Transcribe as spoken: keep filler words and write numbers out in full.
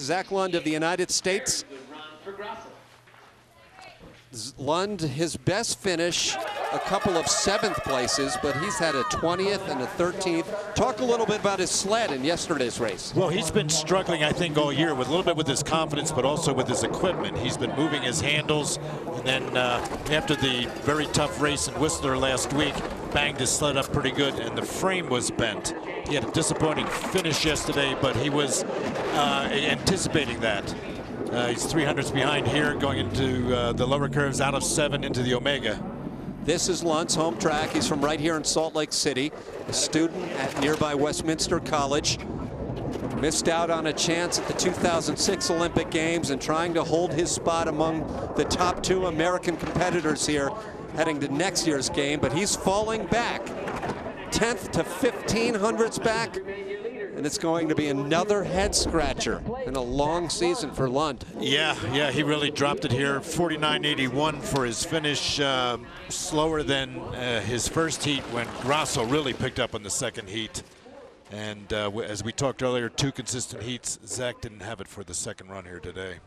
Zach Lund of the United States. Lund, his best finish, a couple of seventh places, but he's had a twentieth and a thirteenth. Talk a little bit about his sled in yesterday's race. Well, he's been struggling, I think, all year, with a little bit with his confidence, but also with his equipment. He's been moving his handles, and then uh, after the very tough race in Whistler last week, banged his sled up pretty good, and the frame was bent. He had a disappointing finish yesterday, but he was uh, anticipating that. Uh, he's three hundredths behind here, going into uh, the lower curves, out of seven into the Omega. This is Lund's home track. He's from right here in Salt Lake City, a student at nearby Westminster College. Missed out on a chance at the two thousand six Olympic Games and trying to hold his spot among the top two American competitors here heading to next year's game, but he's falling back. tenth to fifteen hundredths back. And it's going to be another head scratcher and a long season for Lund. Yeah, yeah, he really dropped it here. forty-nine eighty-one for his finish, uh, slower than uh, his first heat when Grasso really picked up on the second heat. And uh, as we talked earlier, two consistent heats. Zach didn't have it for the second run here today.